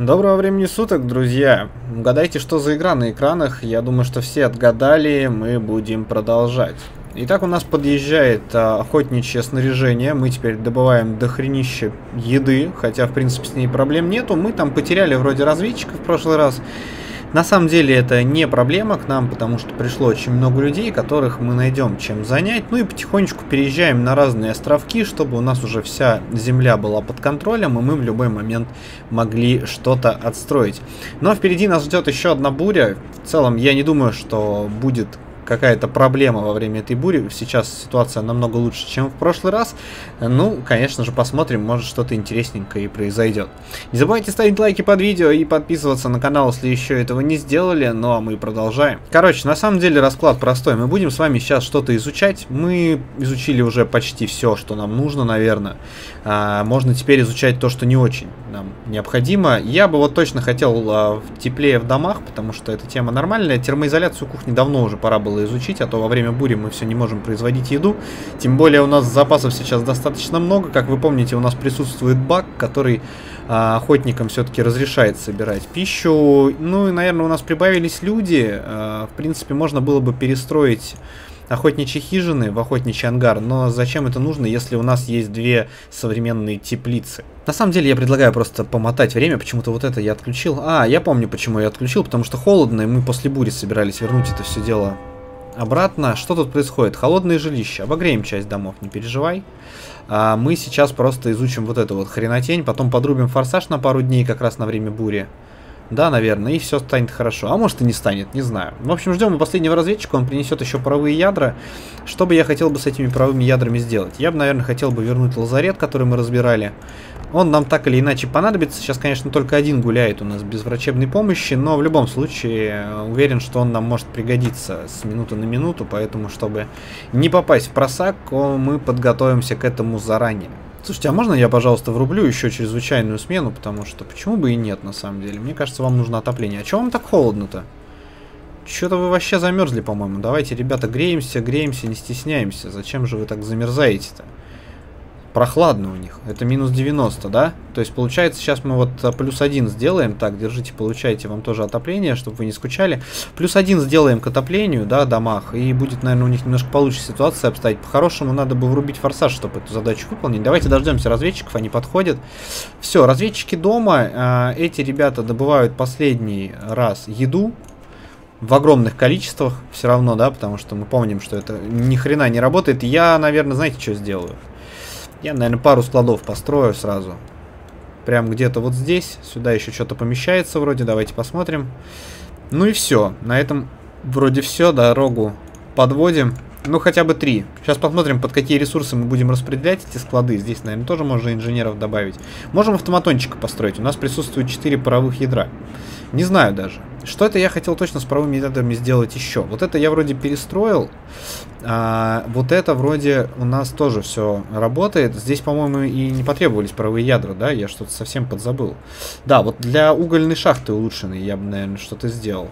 Доброго времени суток, друзья! Угадайте, что за игра на экранах. Я думаю, что все отгадали, мы будем продолжать. Итак, у нас подъезжает охотничье снаряжение. Мы теперь добываем дохренища еды, хотя, в принципе, с ней проблем нету. Мы там потеряли вроде разведчиков в прошлый раз. На самом деле это не проблема к нам, потому что пришло очень много людей, которых мы найдем чем занять. Ну и потихонечку переезжаем на разные островки, чтобы у нас уже вся земля была под контролем, и мы в любой момент могли что-то отстроить. Но впереди нас ждет еще одна буря. В целом я не думаю, что будет какая-то проблема во время этой бури. Сейчас ситуация намного лучше, чем в прошлый раз. Ну, конечно же, посмотрим, может что-то интересненькое и произойдет. Не забывайте ставить лайки под видео и подписываться на канал, если еще этого не сделали. Ну, а мы продолжаем. Короче, на самом деле расклад простой. Мы будем с вами сейчас что-то изучать. Мы изучили уже почти все, что нам нужно, наверное. Можно теперь изучать то, что не очень нам необходимо. Я бы вот точно хотел теплее в домах, потому что эта тема нормальная. Термоизоляцию кухни давно уже пора было изучить, а то во время бури мы все не можем производить еду, тем более у нас запасов сейчас достаточно много. Как вы помните, у нас присутствует баг, который охотникам все-таки разрешает собирать пищу. Ну и, наверное, у нас прибавились люди. В принципе, можно было бы перестроить охотничьи хижины в охотничий ангар, но зачем это нужно, если у нас есть две современные теплицы? На самом деле я предлагаю просто помотать время, почему-то вот это я отключил. Я помню, почему я отключил, потому что холодно, и мы после бури собирались вернуть это все дело обратно. Что тут происходит? Холодное жилище. Обогреем часть домов, не переживай. Мы сейчас просто изучим вот эту вот хренотень, потом подрубим форсаж на пару дней, как раз на время бури. Да, наверное, и все станет хорошо. А может и не станет, не знаю. В общем, ждем последнего разведчика, он принесет еще паровые ядра. Что бы я хотел бы с этими паровыми ядрами сделать? Я бы, наверное, хотел бы вернуть лазарет, который мы разбирали. Он нам так или иначе понадобится. Сейчас, конечно, только один гуляет у нас без врачебной помощи, но в любом случае уверен, что он нам может пригодиться с минуты на минуту, поэтому, чтобы не попасть в просак, мы подготовимся к этому заранее. Слушайте, а можно я, пожалуйста, врублю еще чрезвычайную смену, потому что почему бы и нет, на самом деле? Мне кажется, вам нужно отопление. А чего вам так холодно-то? Что-то вы вообще замерзли, по-моему. Давайте, ребята, греемся, не стесняемся. Зачем же вы так замерзаете-то? Прохладно у них. Это минус 90, да? То есть, получается, сейчас мы вот +1 сделаем. Так, держите, получайте вам тоже отопление, чтобы вы не скучали. +1 сделаем к отоплению, да, домах. И будет, наверное, у них немножко получше ситуация обстоять. По-хорошему, надо бы врубить форсаж, чтобы эту задачу выполнить. Давайте дождемся разведчиков, они подходят. Все, разведчики дома. Эти ребята добывают последний раз еду. В огромных количествах все равно, да, потому что мы помним, что это ни хрена не работает. Я, наверное, знаете, что сделаю? Я, наверное, пару складов построю сразу. Прям где-то вот здесь. Сюда еще что-то помещается вроде. Давайте посмотрим. Ну и все. На этом вроде все. Дорогу подводим. Ну, хотя бы 3. Сейчас посмотрим, под какие ресурсы мы будем распределять эти склады. Здесь, наверное, тоже можно инженеров добавить. Можем автоматончика построить. У нас присутствует 4 паровых ядра. Не знаю даже. Что это я хотел точно с паровыми ядрами сделать еще? Вот это я вроде перестроил. Вот это вроде у нас тоже все работает. Здесь, по-моему, и не потребовались паровые ядра, да? Я что-то совсем подзабыл. Да, вот для угольной шахты улучшенной я бы, наверное, что-то сделал.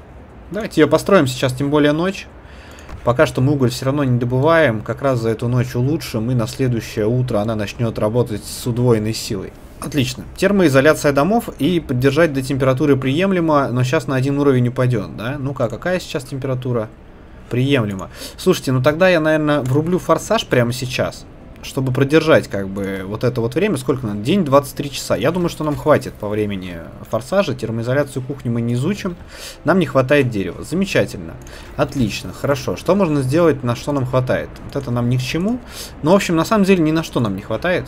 Давайте ее построим сейчас, тем более ночь. Пока что мы уголь все равно не добываем. Как раз за эту ночь улучшим, и на следующее утро она начнет работать с удвоенной силой. Отлично. Термоизоляция домов и поддержать до температуры приемлемо, но сейчас на 1 уровень упадет, да? Ну-ка, какая сейчас температура? Приемлемо. Слушайте, ну тогда я, наверное, врублю форсаж прямо сейчас, чтобы продержать как бы вот это вот время. Сколько надо? День 23 часа. Я думаю, что нам хватит по времени форсажа. Термоизоляцию кухни мы не изучим. Нам не хватает дерева. Замечательно. Отлично. Хорошо. Что можно сделать, на что нам хватает? Вот это нам ни к чему. Ну, в общем, на самом деле ни на что нам не хватает.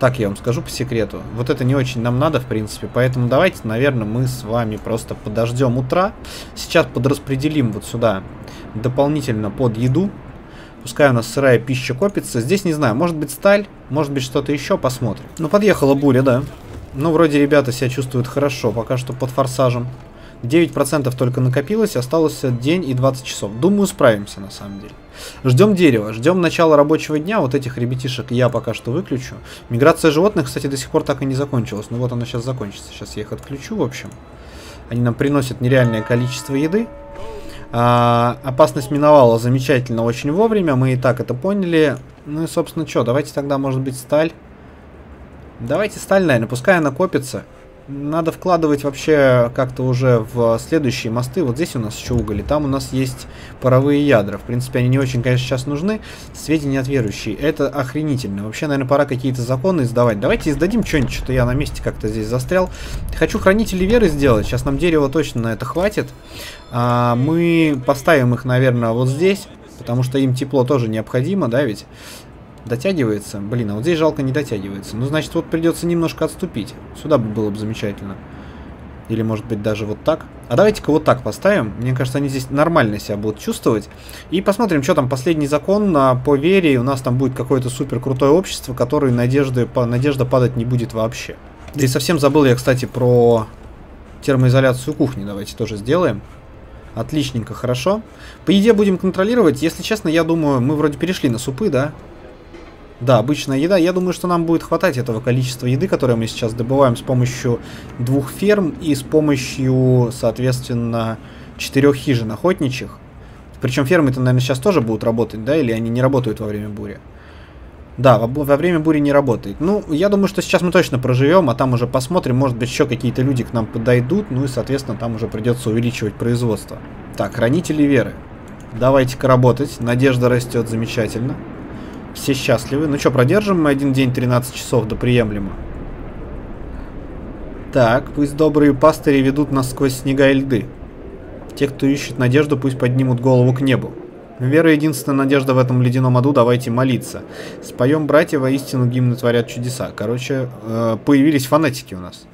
Так, я вам скажу по секрету. Вот это не очень нам надо, в принципе. Поэтому давайте, наверное, мы с вами просто подождем утра. Сейчас подраспределим вот сюда дополнительно под еду. Пускай у нас сырая пища копится. Здесь, не знаю, может быть сталь, может быть что-то еще, посмотрим. Ну, подъехала буря, да. Ну, вроде ребята себя чувствуют хорошо, пока что под форсажем. 9% только накопилось, остался день и 20 часов. Думаю, справимся на самом деле. Ждем дерева, ждем начала рабочего дня. Вот этих ребятишек я пока что выключу. Миграция животных, кстати, до сих пор так и не закончилась. Ну, вот она сейчас закончится. Сейчас я их отключу, в общем. Они нам приносят нереальное количество еды. Опасность миновала замечательно, очень вовремя. Мы и так это поняли. Ну и, собственно, что, давайте тогда, может быть, сталь. Давайте сталь, наверное, пускай она копится. Надо вкладывать вообще как-то уже в следующие мосты. Вот здесь у нас еще уголь, и там у нас есть паровые ядра. В принципе, они не очень, конечно, сейчас нужны. Сведения от верующей. Это охренительно. Вообще, наверное, пора какие-то законы издавать. Давайте издадим что-нибудь, что-то я на месте как-то здесь застрял. Хочу хранители веры сделать. Сейчас нам дерева точно на это хватит. Мы поставим их, наверное, вот здесь, потому что им тепло тоже необходимо, да, ведь? Дотягивается? Блин, а вот здесь жалко не дотягивается. Ну, значит, вот придется немножко отступить. Сюда было бы замечательно. Или, может быть, даже вот так. А давайте-ка вот так поставим. Мне кажется, они здесь нормально себя будут чувствовать. И посмотрим, что там последний закон по вере. У нас там будет какое-то супер крутое общество, которое надежда падать не будет вообще. Да и совсем забыл я, кстати, про термоизоляцию кухни. Давайте тоже сделаем. Отличненько, хорошо. По еде будем контролировать. Если честно, я думаю, мы вроде перешли на супы, да? Да, обычная еда. Я думаю, что нам будет хватать этого количества еды, которое мы сейчас добываем с помощью 2 ферм и с помощью, соответственно, 4 хижин охотничьих. Причем фермы-то, наверное, сейчас тоже будут работать, да? Или они не работают во время бури? Да, во время бури не работает. Ну, я думаю, что сейчас мы точно проживем, а там уже посмотрим. Может быть, еще какие-то люди к нам подойдут. Ну и, соответственно, там уже придется увеличивать производство. Так, хранители веры. Давайте-ка работать. Надежда растет замечательно. Все счастливы. Ну что, продержим мы один день 13 часов, да приемлемо. Так, пусть добрые пастыри ведут нас сквозь снега и льды. Те, кто ищет надежду, пусть поднимут голову к небу. Вера — единственная надежда в этом ледяном аду, давайте молиться. Споем, братья, воистину гимны творят чудеса. Короче, появились фанатики у нас.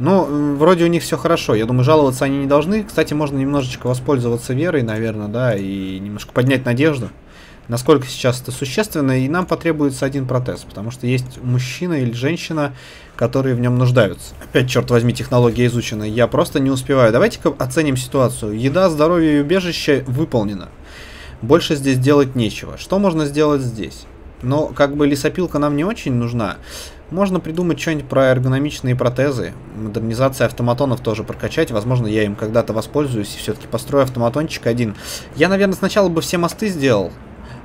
Ну, вроде у них все хорошо. Я думаю, жаловаться они не должны. Кстати, можно немножечко воспользоваться верой, наверное, да, и немножко поднять надежду. Насколько сейчас это существенно, и нам потребуется один протез, потому что есть мужчина или женщина, которые в нем нуждаются. Опять, черт возьми, технология изучена, я просто не успеваю. Давайте-ка оценим ситуацию. Еда, здоровье и убежище выполнено. Больше здесь делать нечего. Что можно сделать здесь? Но как бы лесопилка нам не очень нужна. Можно придумать что-нибудь про эргономичные протезы. Модернизация автоматонов тоже прокачать. Возможно, я им когда-то воспользуюсь и все-таки построю автоматончик один. Я, наверное, сначала бы все мосты сделал.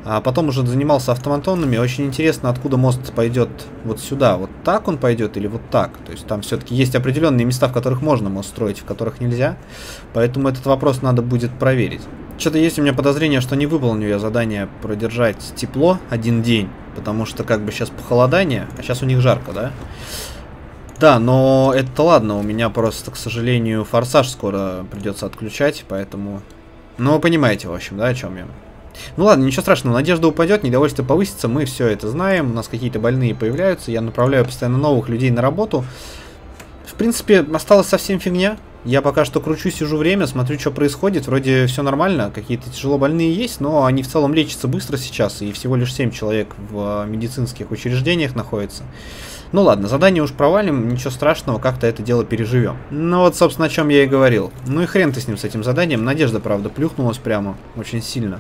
А потом уже занимался автоматонами. Очень интересно, откуда мост пойдет вот сюда. Вот так он пойдет или вот так? То есть там все-таки есть определенные места, в которых можно мост строить, в которых нельзя. Поэтому этот вопрос надо будет проверить. Что-то есть у меня подозрение, что не выполню я задание продержать тепло один день. Потому что как бы сейчас похолодание, а сейчас у них жарко, да? Да, но это ладно, у меня просто, к сожалению, форсаж скоро придется отключать, поэтому... Ну, вы понимаете, в общем, да, о чем я... Ну ладно, ничего страшного, надежда упадет, недовольство повысится, мы все это знаем, у нас какие-то больные появляются, я направляю постоянно новых людей на работу. В принципе, осталась совсем фигня, я пока что кручу, сижу время, смотрю, что происходит, вроде все нормально, какие-то тяжело больные есть, но они в целом лечатся быстро сейчас, и всего лишь 7 человек в медицинских учреждениях находятся. Ну ладно, задание уж провалим, ничего страшного, как-то это дело переживем. Ну вот, собственно, о чем я и говорил. Ну и хрен ты с ним, с этим заданием. Надежда, правда, плюхнулась прямо очень сильно.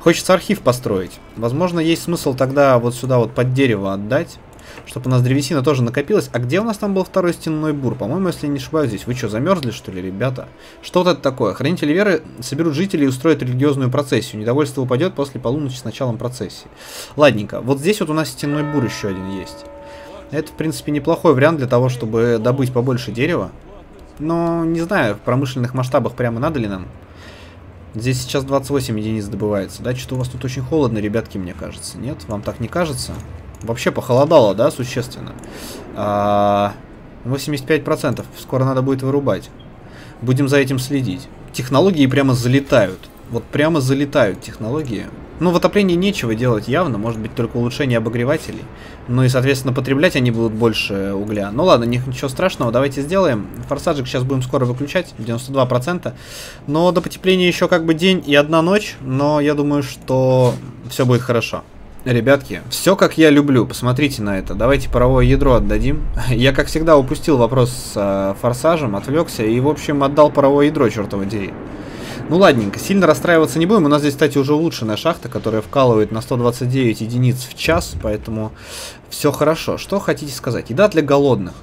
Хочется архив построить. Возможно, есть смысл тогда вот сюда вот под дерево отдать, чтобы у нас древесина тоже накопилась. А где у нас там был второй стенной бур? По-моему, если не ошибаюсь, здесь. Вы что, замерзли, что ли, ребята? Что вот это такое? Хранители веры соберут жителей и устроят религиозную процессию. Недовольство упадет после полуночи с началом процессии. Ладненько, вот здесь вот у нас стенной бур еще один есть. Это, в принципе, неплохой вариант для того, чтобы добыть побольше дерева. Но, не знаю, в промышленных масштабах прямо надо ли нам. Здесь сейчас 28 единиц добывается, да? Что-то у вас тут очень холодно, ребятки, мне кажется. Нет? Вам так не кажется? Вообще похолодало, да, существенно. 85%. Скоро надо будет вырубать. Будем за этим следить. Технологии прямо залетают. Вот прямо залетают технологии. Ну, в отоплении нечего делать явно, может быть, только улучшение обогревателей. Ну и, соответственно, потреблять они будут больше угля. Ну ладно, ничего страшного, давайте сделаем. Форсажик сейчас будем скоро выключать, 92%. Но до потепления еще как бы день и одна ночь, но я думаю, что все будет хорошо. Ребятки, все как я люблю, посмотрите на это. Давайте паровое ядро отдадим. Я, как всегда, упустил вопрос с форсажем, отвлекся и, в общем, отдал паровое ядро, чертова дери. Ну ладненько, сильно расстраиваться не будем. У нас здесь, кстати, уже улучшенная шахта, которая вкалывает на 129 единиц в час, поэтому все хорошо. Что хотите сказать? Еда для голодных.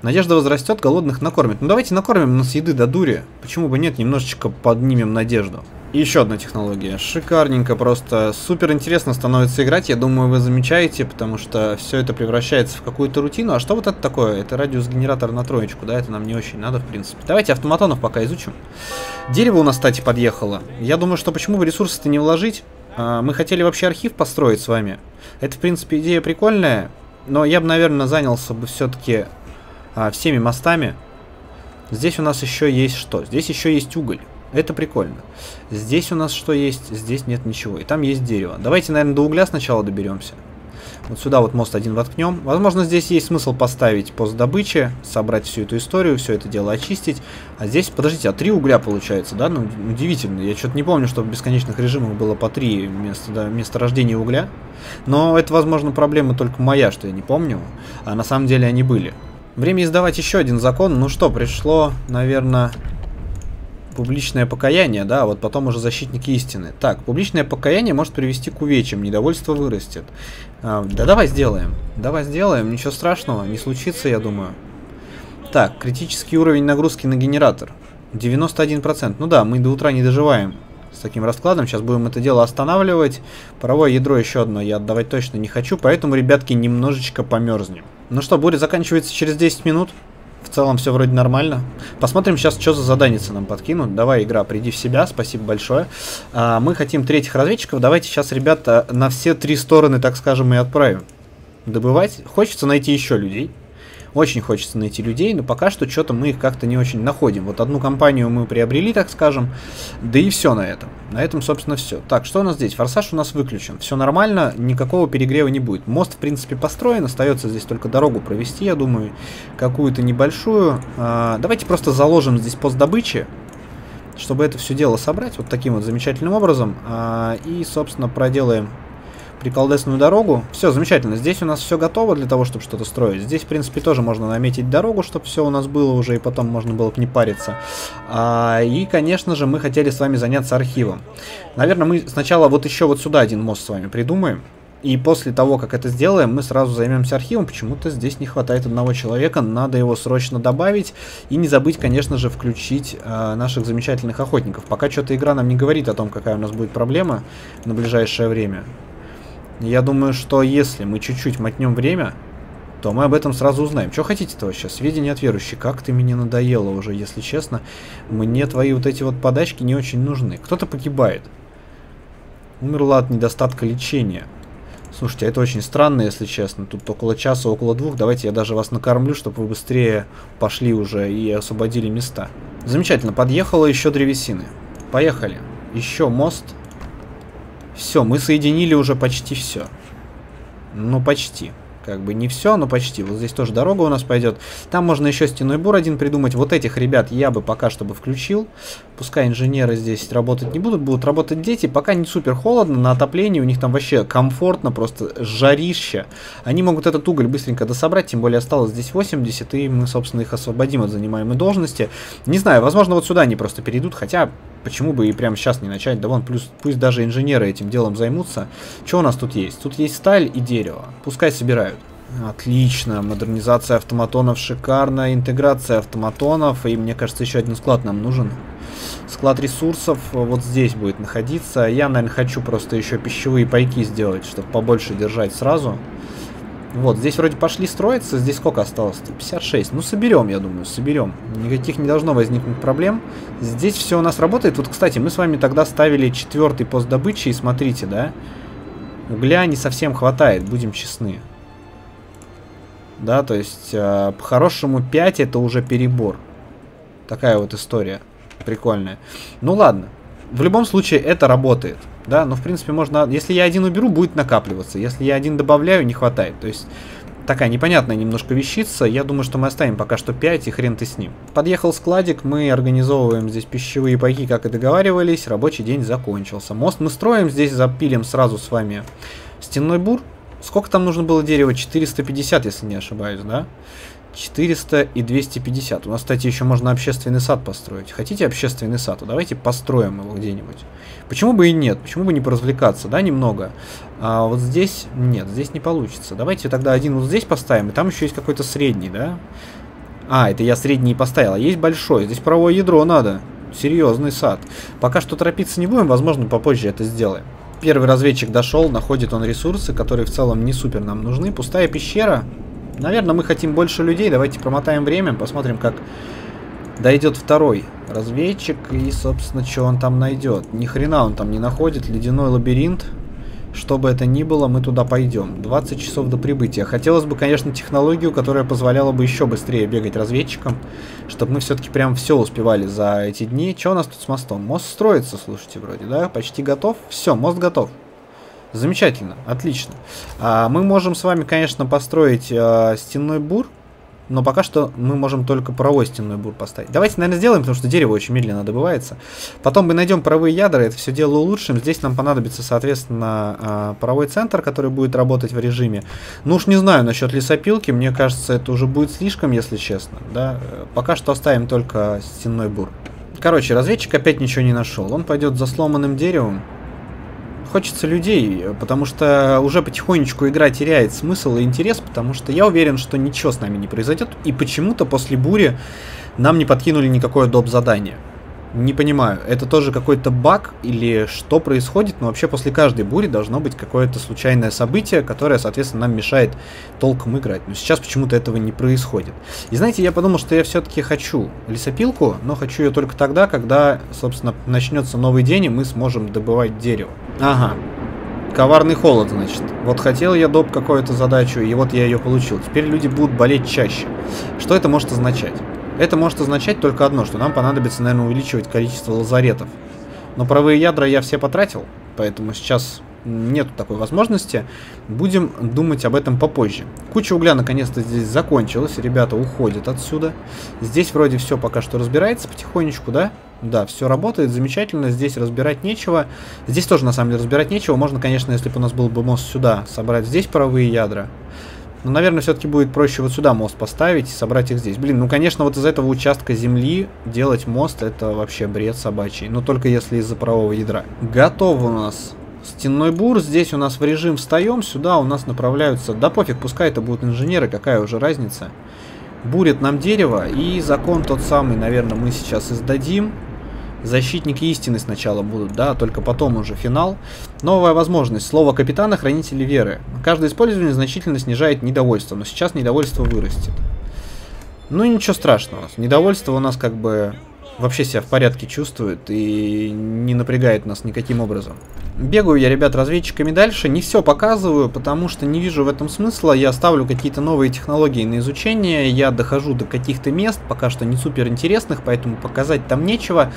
Надежда возрастет, голодных накормит. Ну давайте накормим, у нас еды до дури. Почему бы нет, немножечко поднимем надежду. И еще одна технология. Шикарненько, просто супер интересно становится играть. Я думаю, вы замечаете, потому что все это превращается в какую-то рутину. А что вот это такое? Это радиус-генератор на троечку, да? Это нам не очень надо, в принципе. Давайте автоматонов пока изучим. Дерево у нас, кстати, подъехало. Я думаю, что почему бы ресурсы-то не вложить? Мы хотели вообще архив построить с вами. Это, в принципе, идея прикольная. Но я бы, наверное, занялся бы все-таки всеми мостами. Здесь у нас еще есть что? Здесь еще есть уголь. Это прикольно. Здесь у нас что есть? Здесь нет ничего. И там есть дерево. Давайте, наверное, до угля сначала доберемся. Вот сюда вот мост один воткнем. Возможно, здесь есть смысл поставить пост добычи, собрать всю эту историю, все это дело очистить. А здесь, подождите, а 3 угля получается, да? Ну, удивительно. Я что-то не помню, что в бесконечных режимах было по 3 вместо рождения угля. Но это, возможно, проблема только моя, что я не помню. А на самом деле они были. Время издавать еще один закон. Ну что, пришло, наверное... Публичное покаяние, да, вот потом уже защитники истины. Так, публичное покаяние может привести к увечьям, недовольство вырастет. Да давай сделаем, ничего страшного, не случится, я думаю. Так, критический уровень нагрузки на генератор, 91%, ну да, мы до утра не доживаем с таким раскладом, сейчас будем это дело останавливать. Паровое ядро еще одно я отдавать точно не хочу, поэтому, ребятки, немножечко померзнем. Ну что, буря заканчивается через 10 минут. В целом все вроде нормально. Посмотрим сейчас, что за заданица нам подкинут. Давай, игра, приди в себя, спасибо большое. Мы хотим 3-х разведчиков. Давайте сейчас, ребята, на все 3 стороны, так скажем, и отправим. Добывать. Хочется найти еще людей. Очень хочется найти людей, но пока что что-то мы их как-то не очень находим. Вот одну компанию мы приобрели, так скажем. Да и все на этом. На этом, собственно, все. Так, что у нас здесь? Форсаж у нас выключен. Все нормально, никакого перегрева не будет. Мост, в принципе, построен. Остается здесь только дорогу провести, я думаю, какую-то небольшую. Давайте просто заложим здесь пост добычи, чтобы это все дело собрать вот таким вот замечательным образом. И, собственно, проделаем... приколдесную дорогу. Все, замечательно. Здесь у нас все готово для того, чтобы что-то строить. Здесь, в принципе, тоже можно наметить дорогу, чтобы все у нас было уже, и потом можно было бы не париться. И, конечно же, мы хотели с вами заняться архивом. Наверное, мы сначала вот еще вот сюда один мост с вами придумаем. И после того, как это сделаем, мы сразу займемся архивом. Почему-то здесь не хватает одного человека. Надо его срочно добавить. И не забыть, конечно же, включить наших замечательных охотников. Пока что-то игра нам не говорит о том, какая у нас будет проблема на ближайшее время. Я думаю, что если мы чуть-чуть мотнем время, то мы об этом сразу узнаем. Что хотите-то вообще? Сведения от верующих. Как ты меня надоело уже, если честно. Мне твои вот эти вот подачки не очень нужны. Кто-то погибает. Умерла от недостатка лечения. Слушайте, это очень странно, если честно. Тут около часа, около 2. Давайте я даже вас накормлю, чтобы вы быстрее пошли уже и освободили места. Замечательно. Подъехало еще древесины. Поехали. Еще мост. Все, мы соединили уже почти все. Ну, почти. Как бы не все, но почти. Вот здесь тоже дорога у нас пойдет. Там можно еще стеной бур один придумать. Вот этих ребят я бы пока что бы включил. Пускай инженеры здесь работать не будут. Будут работать дети. Пока не супер холодно. На отоплении у них там вообще комфортно. Просто жарище. Они могут этот уголь быстренько дособрать. Тем более осталось здесь 80. И мы, собственно, их освободим от занимаемой должности. Не знаю, возможно, вот сюда они просто перейдут. Хотя... Почему бы и прямо сейчас не начать? Да вон, плюс, пусть даже инженеры этим делом займутся. Что у нас тут есть? Тут есть сталь и дерево. Пускай собирают. Отлично. Модернизация автоматонов шикарная. Интеграция автоматонов. И мне кажется, еще один склад нам нужен. Склад ресурсов вот здесь будет находиться. Я, наверное, хочу просто еще пищевые пайки сделать, чтобы побольше держать сразу. Вот, здесь вроде пошли строиться. Здесь сколько осталось-то? 56. Ну, соберем, я думаю, соберем. Никаких не должно возникнуть проблем. Здесь все у нас работает. Вот, кстати, мы с вами тогда ставили 4-й пост добычи. И смотрите, да? Угля не совсем хватает, будем честны. Да, то есть, по-хорошему, 5 это уже перебор. Такая вот история прикольная. Ну, ладно. В любом случае, это работает. Да, но в принципе можно... Если я один уберу, будет накапливаться. Если я один добавляю, не хватает. То есть такая непонятная немножко вещица. Я думаю, что мы оставим пока что 5, и хрен ты с ним. Подъехал складик, мы организовываем здесь пищевые пайки, как и договаривались. Рабочий день закончился. Мост мы строим, здесь запилим сразу с вами стенной бур. Сколько там нужно было дерева? 450, если не ошибаюсь, да? 400 и 250. У нас, кстати, еще можно общественный сад построить. Хотите общественный сад? Давайте построим его где-нибудь. Почему бы и нет? Почему бы не поразвлекаться, да, немного? А вот здесь... Нет, здесь не получится. Давайте тогда один вот здесь поставим, и там еще есть какой-то средний, да? А, это я средний поставил. А есть большой. Здесь паровое ядро надо. серьезный сад. Пока что торопиться не будем, возможно, попозже это сделаем. Первый разведчик дошел, находит он ресурсы, которые в целом не супер нам нужны. Пустая пещера. Наверное, мы хотим больше людей. Давайте промотаем время, посмотрим, как дойдет второй разведчик и, собственно, что он там найдет. Ни хрена он там не находит. Ледяной лабиринт. Что бы это ни было, мы туда пойдем. 20 часов до прибытия. Хотелось бы, конечно, технологию, которая позволяла бы еще быстрее бегать разведчикам, чтобы мы все-таки прям все успевали за эти дни. Что у нас тут с мостом? Мост строится, слушайте, вроде, да? Почти готов. Все, мост готов. Замечательно, отлично. Мы можем с вами, конечно, построить стенной бур, но пока что мы можем только паровой стенной бур поставить. Давайте, наверное, сделаем, потому что дерево очень медленно добывается. Потом мы найдем паровые ядра, это все дело улучшим. Здесь нам понадобится, соответственно, паровой центр, который будет работать в режиме. Ну уж не знаю насчет лесопилки, мне кажется, это уже будет слишком, если честно. Да? Пока что оставим только стенной бур. Короче, разведчик опять ничего не нашел. Он пойдет за сломанным деревом. Хочется людей, потому что уже потихонечку игра теряет смысл и интерес, потому что я уверен, что ничего с нами не произойдет, и почему-то после бури нам не подкинули никакое доп. Задание. Не понимаю, это тоже какой-то баг или что происходит, но вообще после каждой бури должно быть какое-то случайное событие, которое, соответственно, нам мешает толком играть. Но сейчас почему-то этого не происходит. И знаете, я подумал, что я все-таки хочу лесопилку, но хочу ее только тогда, когда, собственно, начнется новый день, и мы сможем добывать дерево. Ага. Коварный холод, значит. Вот хотел я доп какую-то задачу, и вот я ее получил. Теперь люди будут болеть чаще. Что это может означать? Это может означать только одно, что нам понадобится, наверное, увеличивать количество лазаретов. Но паровые ядра я все потратил, поэтому сейчас нет такой возможности. Будем думать об этом попозже. Куча угля наконец-то здесь закончилась, ребята уходят отсюда. Здесь вроде все пока что разбирается потихонечку, да? Да, все работает замечательно, здесь разбирать нечего. Здесь тоже, на самом деле, разбирать нечего. Можно, конечно, если бы у нас был бы мост сюда, собрать здесь паровые ядра. Но, наверное, все-таки будет проще вот сюда мост поставить и собрать их здесь. Блин, ну, конечно, вот из этого участка земли делать мост — это вообще бред собачий. Но только если из-за парового ядра. Готов у нас стенной бур. Здесь у нас в режим встаем, сюда у нас направляются... Да пофиг, пускай это будут инженеры, какая уже разница. Бурит нам дерево, и закон тот самый, наверное, мы сейчас издадим. Защитники истины сначала будут, да, только потом уже финал. Новая возможность. Слово капитана, хранители веры. Каждое использование значительно снижает недовольство, но сейчас недовольство вырастет. Ну и ничего страшного. Недовольство у нас как бы вообще себя в порядке чувствует и не напрягает нас никаким образом. Бегаю я, ребят, разведчиками дальше. Не все показываю, потому что не вижу в этом смысла. Я ставлю какие-то новые технологии на изучение. Я дохожу до каких-то мест, пока что не супер интересных, поэтому показать там нечего.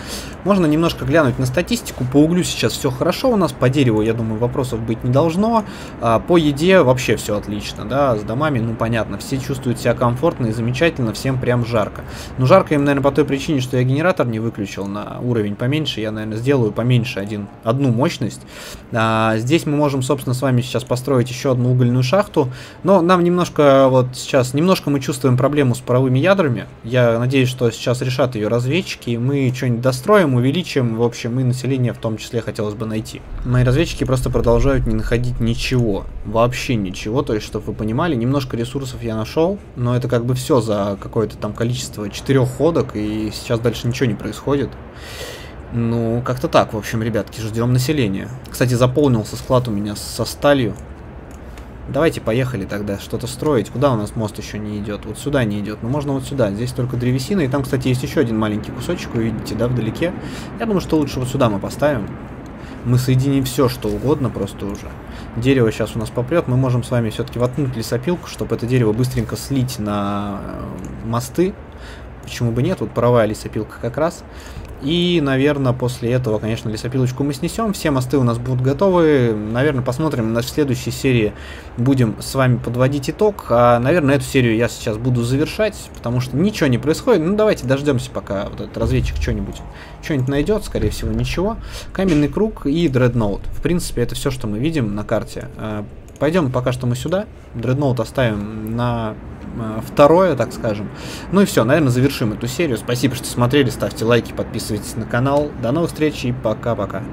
Можно немножко глянуть на статистику. По углю сейчас все хорошо у нас. По дереву, я думаю, вопросов быть не должно. По еде вообще все отлично, да. С домами, ну понятно, все чувствуют себя комфортно и замечательно. Всем прям жарко. Но жарко им, наверное, по той причине, что я генератор не выключил на уровень поменьше. Я, наверное, сделаю поменьше одну мощность. Здесь мы можем, собственно, с вами сейчас построить еще одну угольную шахту. Но нам немножко, вот сейчас, немножко мы чувствуем проблему с паровыми ядрами. Я надеюсь, что сейчас решат ее разведчики, и мы что-нибудь достроим, увеличим, в общем, и население в том числе хотелось бы найти. Мои разведчики просто продолжают не находить ничего. Вообще ничего, то есть, чтобы вы понимали, немножко ресурсов я нашел, но это как бы все за какое-то там количество 4 ходок, и сейчас дальше ничего не происходит. Ну, как-то так, в общем, ребятки, ждем населения. Кстати, заполнился склад у меня со сталью. Давайте поехали тогда что-то строить. Куда у нас мост еще не идет? Вот сюда не идет. Ну, можно вот сюда. Здесь только древесина. И там, кстати, есть еще один маленький кусочек. Вы видите, да, вдалеке. Я думаю, что лучше вот сюда мы поставим. Мы соединим все, что угодно просто уже. Дерево сейчас у нас попрет. Мы можем с вами все-таки воткнуть лесопилку, чтобы это дерево быстренько слить на мосты. Почему бы нет? Вот паровая лесопилка как раз. И, наверное, после этого, конечно, лесопилочку мы снесем. Все мосты у нас будут готовы. Наверное, посмотрим. В следующей серии будем с вами подводить итог. А, наверное, эту серию я сейчас буду завершать, потому что ничего не происходит. Ну, давайте дождемся, пока вот этот разведчик что-нибудь найдет. Скорее всего, ничего. Каменный круг и дредноут. В принципе, это все, что мы видим на карте. Пойдем пока что мы сюда. Дредноут оставим на второе, так скажем. Ну и все, наверное, завершим эту серию. Спасибо, что смотрели. Ставьте лайки, подписывайтесь на канал. До новых встреч и пока-пока.